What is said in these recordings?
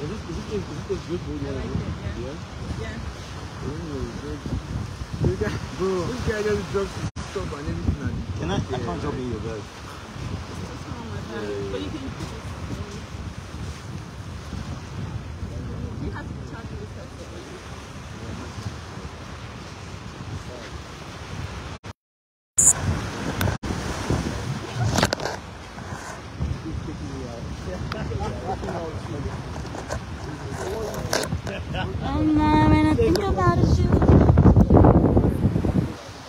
Is it good bro? Yeah? Yeah. Oh, good. Bro, this guy just dropped his stuff and everything. And can I? I can't drop in your bag. It's too small, my bag. But you can use it. You have to be charging this stuff. When I think about it,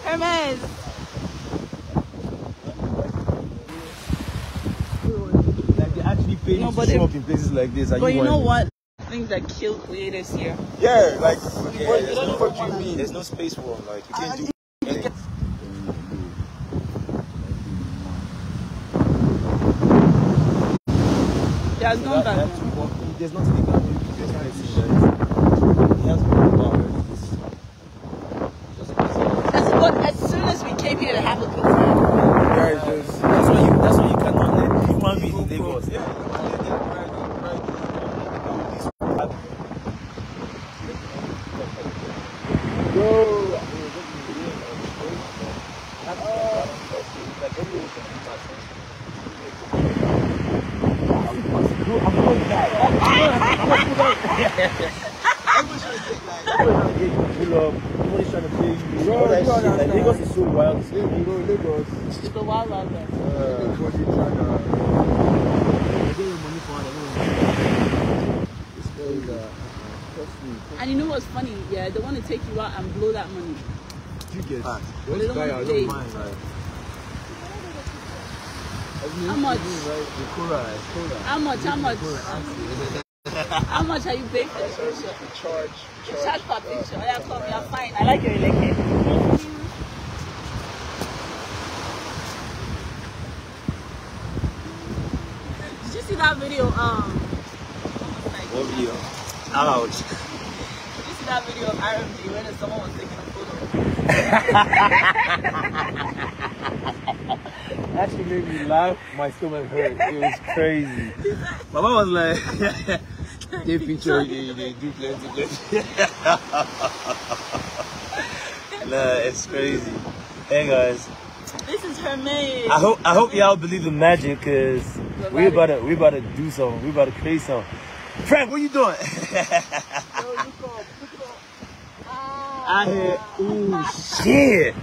Hermes! Like they actually pay you to show up in places like this. But you know what? Things that kill creators here. Yeah, like, okay, there's no fucking mean. There's no space for them. Like, you can't do anything. There's no that. There's nothing they can do. There's no decision. As soon as we came here, it happened. That's why you cannot let human beings in Lagos. Yeah, Lagos is so wild. It's a wild out there. And you know what's funny? Yeah, they want to take you out and blow that money. You get they don't want to pay. How much? How much are you paying for the picture? Charge for a picture. Oh, yeah, come, you're fine. I like your electric. Did you see that video? What video? Ouch. Did you see that video of RMG when someone was taking a photo? That actually made me laugh. My stomach hurt. It was crazy. My mom was like, they picture you, they do plenty. Nah, it's crazy. Hey guys, this is Hermes. I hope y'all believe in magic, cause we about to do something. We about to create something. Frank, what you doing? Yo, look up. Ah. I hear. Ooh, shit.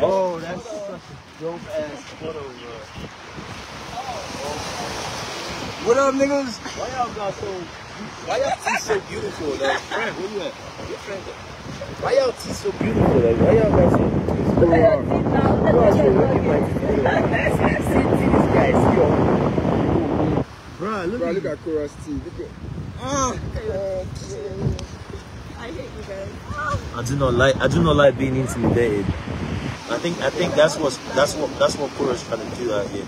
Oh, that's such a dope ass photo, bro. What up, niggas? Why y'all tea so beautiful? Like, Frank, where you at? Your friend. Why y'all tea so beautiful? Like, why y'all got so beautiful? Look at this guy. Bro, look at Kora's tea. Look at... I hate you guys. I do not like being intimidated. I think that's what Kora's trying to do out here.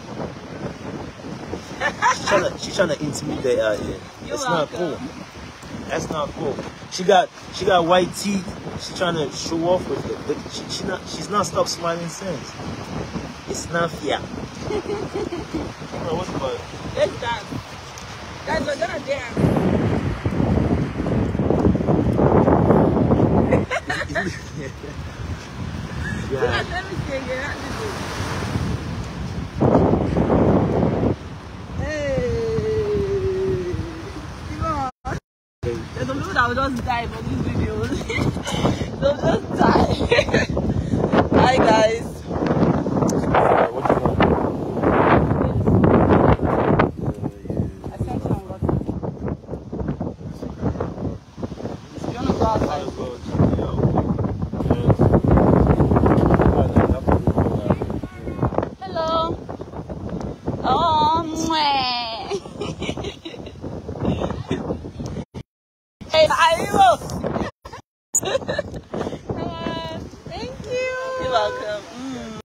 She's trying to intimidate out here. That's not cool. That's not cool. She got white teeth. She's trying to show off with it. But she's not stopped smiling since. It's not fair. Bro, what's the matter? Let's dance. Guys, we're gonna dance. Yeah. Let me see again. I'll just die for these videos. They'll just die. Hi guys. What you want? I sent you on WhatsApp. You wanna go outside? Hello. Oh, mwah. I